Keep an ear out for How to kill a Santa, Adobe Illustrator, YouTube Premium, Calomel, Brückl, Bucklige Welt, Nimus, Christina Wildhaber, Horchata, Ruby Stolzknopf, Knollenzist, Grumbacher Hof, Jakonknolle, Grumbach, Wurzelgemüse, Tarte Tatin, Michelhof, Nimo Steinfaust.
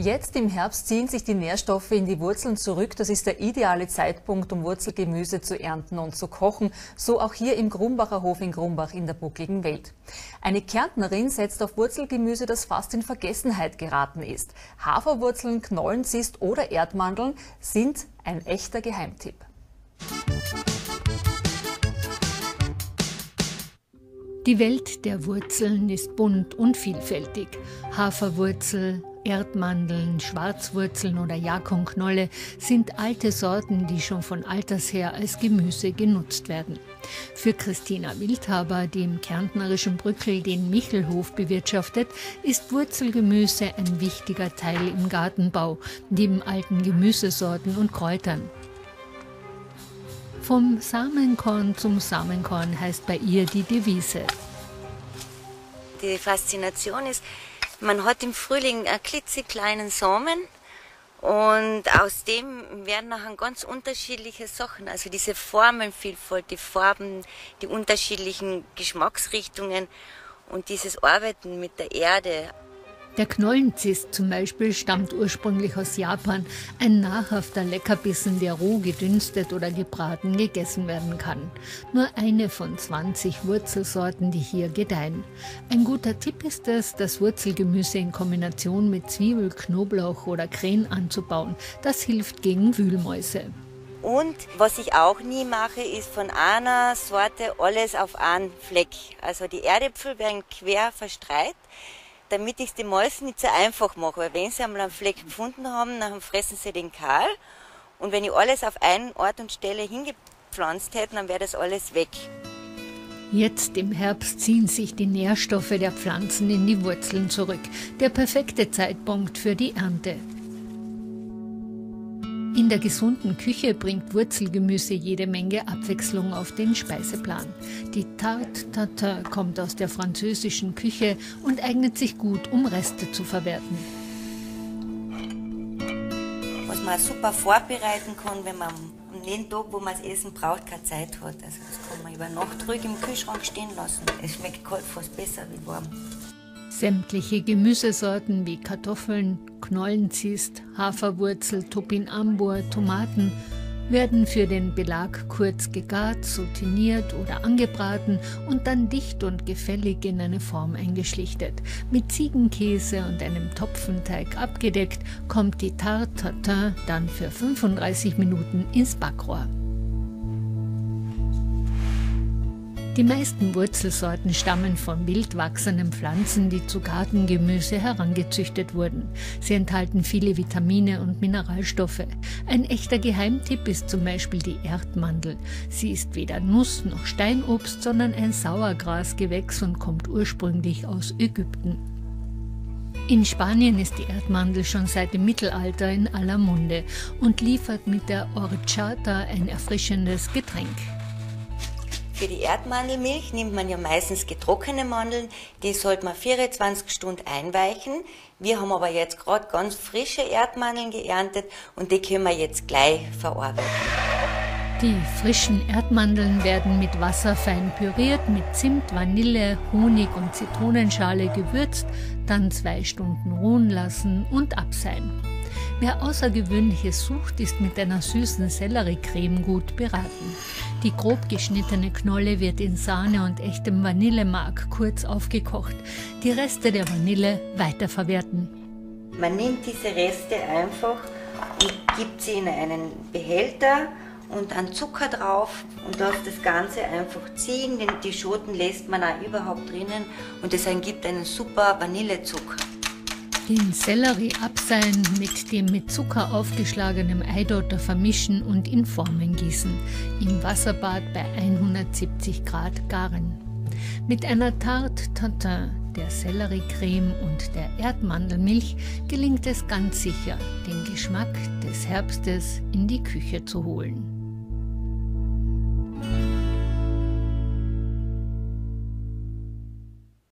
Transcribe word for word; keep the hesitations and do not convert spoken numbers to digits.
Jetzt im Herbst ziehen sich die Nährstoffe in die Wurzeln zurück. Das ist der ideale Zeitpunkt, um Wurzelgemüse zu ernten und zu kochen. So auch hier im Grumbacher Hof in Grumbach in der Buckligen Welt. Eine Kärntnerin setzt auf Wurzelgemüse, das fast in Vergessenheit geraten ist. Haferwurzeln, Knollenzist oder Erdmandeln sind ein echter Geheimtipp. Die Welt der Wurzeln ist bunt und vielfältig. Haferwurzel, Erdmandeln, Schwarzwurzeln oder Jakonknolle sind alte Sorten, die schon von alters her als Gemüse genutzt werden. Für Christina Wildhaber, die im kärntnerischen Brückl den Michelhof bewirtschaftet, ist Wurzelgemüse ein wichtiger Teil im Gartenbau, neben alten Gemüsesorten und Kräutern. Vom Samenkorn zum Samenkorn heißt bei ihr die Devise. Die Faszination ist, man hat im Frühling einen klitzekleinen Samen und aus dem werden nachher ganz unterschiedliche Sachen, also diese Formenvielfalt, die Farben, die unterschiedlichen Geschmacksrichtungen und dieses Arbeiten mit der Erde. Der Knollenzist zum Beispiel stammt ursprünglich aus Japan, ein nahrhafter Leckerbissen, der roh gedünstet oder gebraten gegessen werden kann. Nur eine von zwanzig Wurzelsorten, die hier gedeihen. Ein guter Tipp ist es, das Wurzelgemüse in Kombination mit Zwiebel, Knoblauch oder Kren anzubauen. Das hilft gegen Wühlmäuse. Und was ich auch nie mache, ist von einer Sorte alles auf einen Fleck. Also die Erdäpfel werden quer verstreut, damit ich es den Mäusen nicht so einfach mache, weil wenn sie einmal einen Fleck gefunden haben, dann fressen sie den kahl. Und wenn ich alles auf einen Ort und Stelle hingepflanzt hätte, dann wäre das alles weg. Jetzt im Herbst ziehen sich die Nährstoffe der Pflanzen in die Wurzeln zurück. Der perfekte Zeitpunkt für die Ernte. In der gesunden Küche bringt Wurzelgemüse jede Menge Abwechslung auf den Speiseplan. Die Tarte Tatin kommt aus der französischen Küche und eignet sich gut, um Reste zu verwerten. Was man super vorbereiten kann, wenn man an dem Tag, wo man das Essen braucht, keine Zeit hat. Also das kann man über Nacht ruhig im Kühlschrank stehen lassen. Es schmeckt kalt fast besser wie warm. Sämtliche Gemüsesorten wie Kartoffeln, Knollenzist, Haferwurzel, Topinambur, Tomaten werden für den Belag kurz gegart, sautiniert oder angebraten und dann dicht und gefällig in eine Form eingeschlichtet. Mit Ziegenkäse und einem Topfenteig abgedeckt, kommt die Tarte Tatin dann für fünfunddreißig Minuten ins Backrohr. Die meisten Wurzelsorten stammen von wild wachsenden Pflanzen, die zu Gartengemüse herangezüchtet wurden. Sie enthalten viele Vitamine und Mineralstoffe. Ein echter Geheimtipp ist zum Beispiel die Erdmandel. Sie ist weder Nuss noch Steinobst, sondern ein Sauergrasgewächs und kommt ursprünglich aus Ägypten. In Spanien ist die Erdmandel schon seit dem Mittelalter in aller Munde und liefert mit der Horchata ein erfrischendes Getränk. Für die Erdmandelmilch nimmt man ja meistens getrocknete Mandeln, die sollte man vierundzwanzig Stunden einweichen. Wir haben aber jetzt gerade ganz frische Erdmandeln geerntet und die können wir jetzt gleich verarbeiten. Die frischen Erdmandeln werden mit Wasser fein püriert, mit Zimt, Vanille, Honig und Zitronenschale gewürzt, dann zwei Stunden ruhen lassen und abseihen. Wer Außergewöhnliches sucht, ist mit einer süßen Sellericreme gut beraten. Die grob geschnittene Knolle wird in Sahne und echtem Vanillemark kurz aufgekocht. Die Reste der Vanille weiterverwerten. Man nimmt diese Reste einfach und gibt sie in einen Behälter und an Zucker drauf und lässt das Ganze einfach ziehen. Denn die Schoten lässt man auch überhaupt drinnen und es ergibt einen super Vanillezucker. Den Sellerie abseihen, mit dem mit Zucker aufgeschlagenen Eidotter vermischen und in Formen gießen. Im Wasserbad bei hundertsiebzig Grad garen. Mit einer Tarte Tatin, der Sellerie-Creme und der Erdmandelmilch gelingt es ganz sicher, den Geschmack des Herbstes in die Küche zu holen.